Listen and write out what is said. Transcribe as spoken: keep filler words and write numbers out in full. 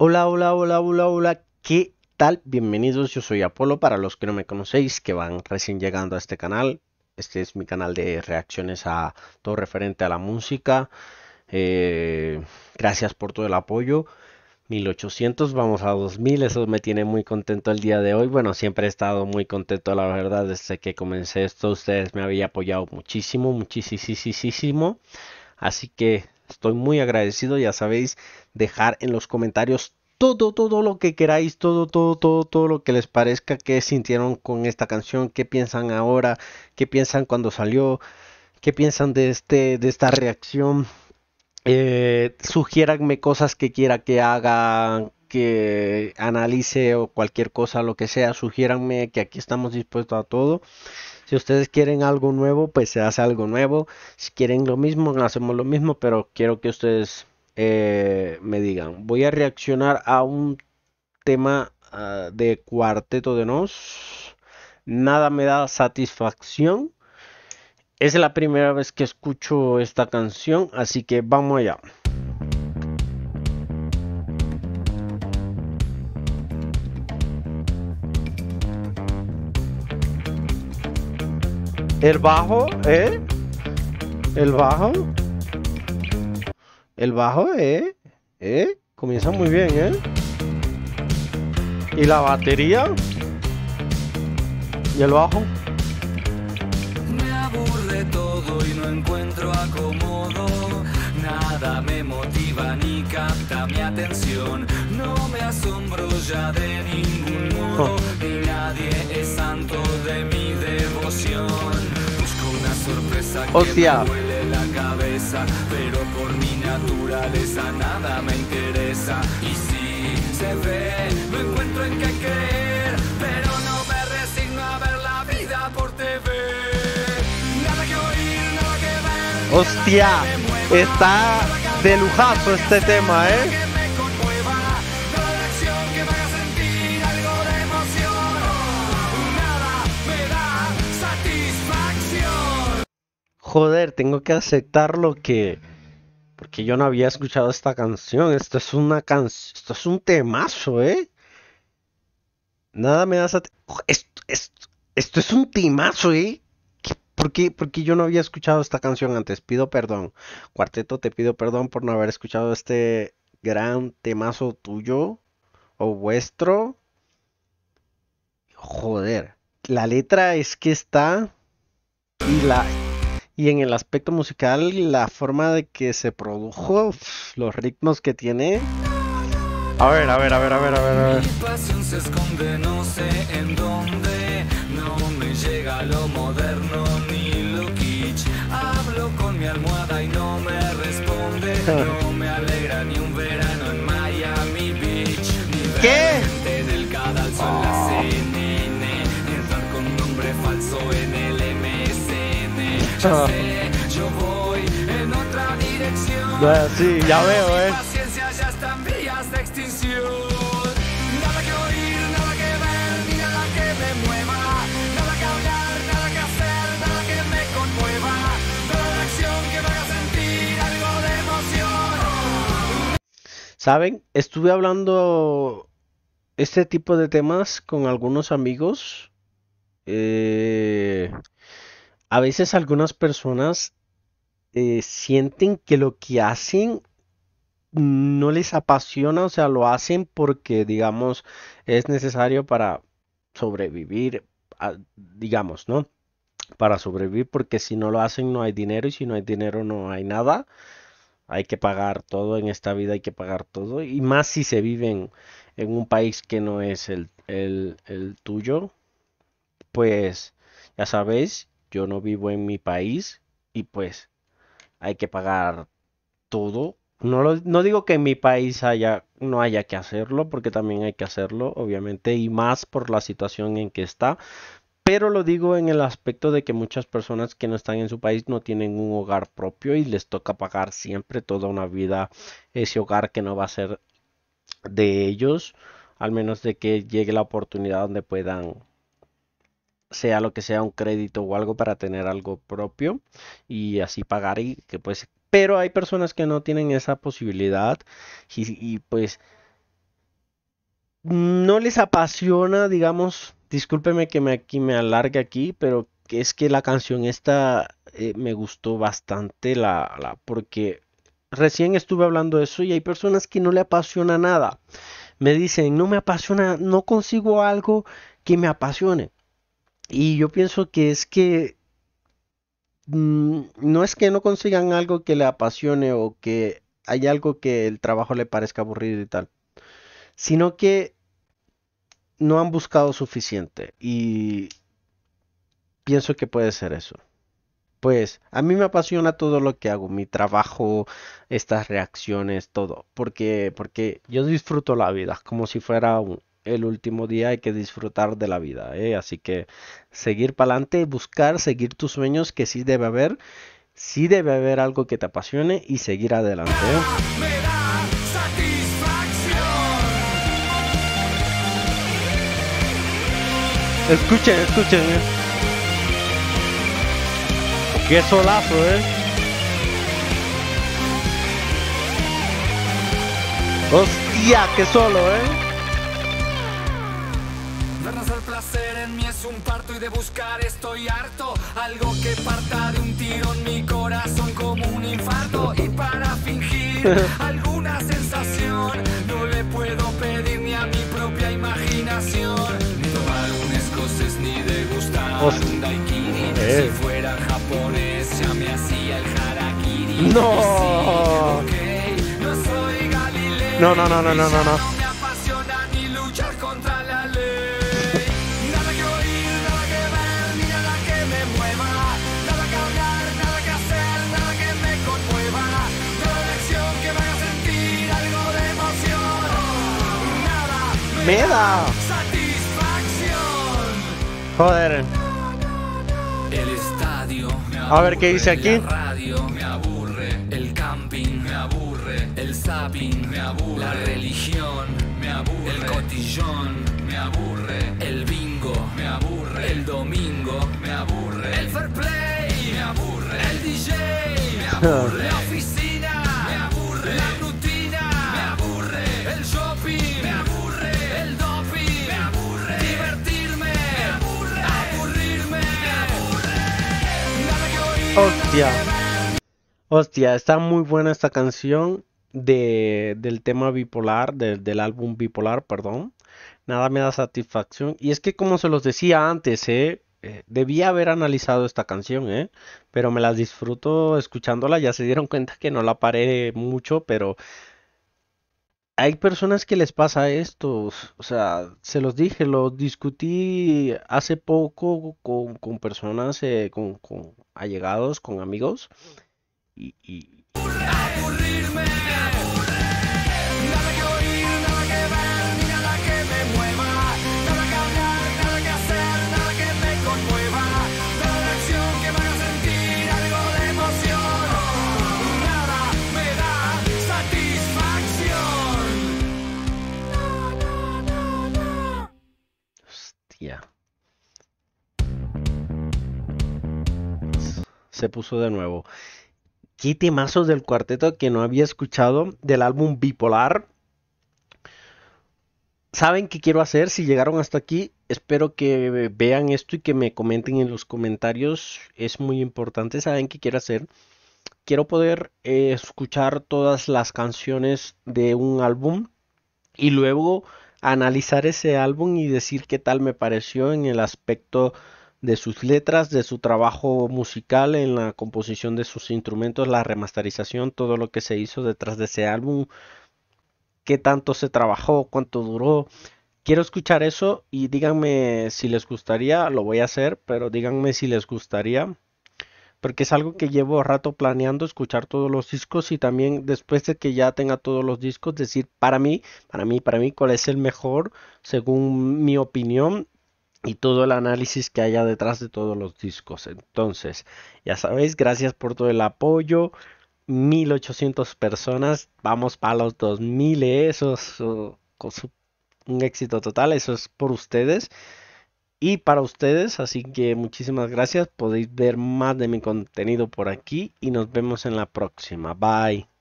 Hola, hola, hola, hola, hola, ¿qué tal? Bienvenidos, yo soy Apolo, para los que no me conocéis, que van recién llegando a este canal. Este es mi canal de reacciones a todo referente a la música. Eh, gracias por todo el apoyo. mil ochocientos, vamos a dos mil, eso me tiene muy contento el día de hoy. Bueno, siempre he estado muy contento, la verdad, desde que comencé esto. Ustedes me habían apoyado muchísimo, muchísimo. Así que estoy muy agradecido, ya sabéis, dejar en los comentarios todo, todo lo que queráis, todo, todo, todo, todo lo que les parezca, qué sintieron con esta canción, qué piensan ahora, qué piensan cuando salió, qué piensan de, este, de esta reacción. Eh, sugiéranme cosas que quiera que haga, que analice o cualquier cosa, lo que sea, sugiéranme, que aquí estamos dispuestos a todo. Si ustedes quieren algo nuevo, pues se hace algo nuevo. Si quieren lo mismo, hacemos lo mismo. Pero quiero que ustedes eh, me digan. Voy a reaccionar a un tema uh, de Cuarteto de Nos. Nada me da satisfacción. Es la primera vez que escucho esta canción, así que vamos allá. El bajo, ¿eh? El bajo. El bajo, ¿eh? ¿Eh? Comienza muy bien, ¿eh? Y la batería. Y el bajo. Me aburre todo y no encuentro acomodo. Nada me motiva ni capta mi atención. No me asombro ya de ningún modo. Ni nadie es santo de mi devoción. Sorpresa que hostia. Me duele la cabeza, pero por mi naturaleza nada me interesa. Y si se ve, no encuentro en qué creer, pero no me resigno a ver la vida por T V. Nada que oír, nada que ver. Hostia, mueva, está de lujazo este hacer, tema, ¿eh? Que me conmueva, toda la acción que me haga sentir algo de emoción. Nada me da satisfacción. Joder, tengo que aceptar lo que... Porque yo no había escuchado esta canción. Esto es una canción... Esto es un temazo, ¿eh? Nada me da satisfacción. Esto, esto, esto es un temazo, ¿eh? ¿Por qué? Porque yo no había escuchado esta canción antes. Pido perdón. Cuarteto, te pido perdón por no haber escuchado este gran temazo tuyo o vuestro. Joder. La letra es que está... Y la... Y en el aspecto musical, la forma de que se produjo, los ritmos que tiene. A ver, a ver, a ver, a ver, a ver, a ver. Mi pasión se esconde, no sé en dónde. No me llega lo moderno ni lo kitsch. Hablo con mi almohada y no me responde. No me alegra ni un verano en Miami Beach. Ni ¿qué? Gente del cadalso en la C N N. Entrar con nombre falso en el ya sé, yo voy en otra dirección. Bueno, sí, ya veo, eh. Mi paciencia ya está en vías de extinción. Nada que oír, nada que ver, ni nada que me mueva. Nada que hablar, nada que hacer, nada que me conmueva. Toda la acción que me haga sentir algo de emoción. ¿Saben? Estuve hablando este tipo de temas con algunos amigos. Eh... A veces algunas personas eh, sienten que lo que hacen no les apasiona, o sea, lo hacen porque, digamos, es necesario para sobrevivir, digamos, ¿no? Para sobrevivir, porque si no lo hacen no hay dinero y si no hay dinero no hay nada. Hay que pagar todo en esta vida, hay que pagar todo. Y más si se viven en un país que no es el, el, el tuyo, pues ya sabéis. Yo no vivo en mi país y pues hay que pagar todo. No, lo, no digo que en mi país haya, no haya que hacerlo, porque también hay que hacerlo, obviamente, y más por la situación en que está. Pero lo digo en el aspecto de que muchas personas que no están en su país no tienen un hogar propio y les toca pagar siempre toda una vida ese hogar que no va a ser de ellos, al menos de que llegue la oportunidad donde puedan... sea lo que sea, un crédito o algo para tener algo propio y así pagar y que pues... Pero hay personas que no tienen esa posibilidad y, y pues no les apasiona, digamos, discúlpeme que me, aquí me alargue aquí, pero que es que la canción esta eh, me gustó bastante, la, la, porque recién estuve hablando de eso y hay personas que no le apasiona nada. Me dicen, no me apasiona, no consigo algo que me apasione. Y yo pienso que es que mmm, no es que no consigan algo que le apasione o que hay algo que el trabajo le parezca aburrido y tal, sino que no han buscado suficiente y pienso que puede ser eso. Pues a mí me apasiona todo lo que hago, mi trabajo, estas reacciones, todo, porque, porque yo disfruto la vida como si fuera un- el último día. Hay que disfrutar de la vida, ¿eh? Así que seguir para adelante, buscar, seguir tus sueños, que sí debe haber, sí debe haber algo que te apasione y seguir adelante, ¿eh? Me da satisfacción. Escuchen, escuchen, ¿eh? Qué solazo, ¿eh? Hostia, qué solo, ¿eh? Darnos el placer en mí es un parto y de buscar estoy harto. Algo que parta de un tiro en mi corazón como un infarto. Y para fingir alguna sensación no le puedo pedir ni a mi propia imaginación. Ni tomar un escocés ni degustar Hostia. un daiquiri. Eh. Si fuera japonés ya me hacía el harakiri. No. Y sí, ok, no soy Galileo. No, no, no, no, no, no, no. No me apasiona ni luchar contra la ley. Nada que oír, nada que ver, ni nada que me mueva. Nada que hablar, nada que hacer, nada que me conmueva. Nada de acción que me haga sentir algo de emoción. Nada me Me da da satisfacción. Joder. El estadio me aburre, A ver, ¿qué dice aquí? la radio me aburre, el camping me aburre, el zapping me aburre, la religión me aburre, el cotillón me aburre, el bingo me aburre, el domingo me aburre, el fair play me aburre, el D J me aburre, la oficina me aburre, la rutina me aburre, el shopping me aburre, el doping me aburre, divertirme me aburre, aburrirme me aburre. Nada que oír, nada Hostia. que ver. Hostia, está muy buena esta canción de, del tema bipolar, del del álbum Bipolar, perdón. Nada me da satisfacción. Y es que como se los decía antes, ¿eh? Eh, debía haber analizado esta canción, ¿eh? Pero me las disfruto escuchándola. Ya se dieron cuenta que no la paré mucho, pero hay personas que les pasa esto, s- o sea, se los dije, lo discutí hace poco con, con personas, eh, con, con allegados, con amigos, y, y- Aburrirme me aburre. Nada que oír, nada que ver, ni nada que me mueva. Nada que hablar, nada que hacer, nada que me conmueva. Nada de acción que me haga sentir algo de emoción. Nada me da satisfacción. hostia, se puso de nuevo. Qué temazos del cuarteto que no había escuchado del álbum Bipolar. ¿Saben qué quiero hacer? Si llegaron hasta aquí, espero que vean esto y que me comenten en los comentarios. Es muy importante. ¿Saben qué quiero hacer? Quiero poder eh, escuchar todas las canciones de un álbum y luego analizar ese álbum y decir qué tal me pareció en el aspecto de sus letras, de su trabajo musical, en la composición de sus instrumentos, la remasterización, todo lo que se hizo detrás de ese álbum, qué tanto se trabajó, cuánto duró. Quiero escuchar eso y díganme si les gustaría, lo voy a hacer, pero díganme si les gustaría, porque es algo que llevo rato planeando, escuchar todos los discos y también después de que ya tenga todos los discos, decir para mí, para mí, para mí, cuál es el mejor según mi opinión y todo el análisis que haya detrás de todos los discos. Entonces, ya sabéis, gracias por todo el apoyo. mil ochocientas personas, vamos para los dos mil, ¿eh? Eso es uh, con su- un éxito total, eso es por ustedes y para ustedes, así que muchísimas gracias, podéis ver más de mi contenido por aquí y nos vemos en la próxima, bye.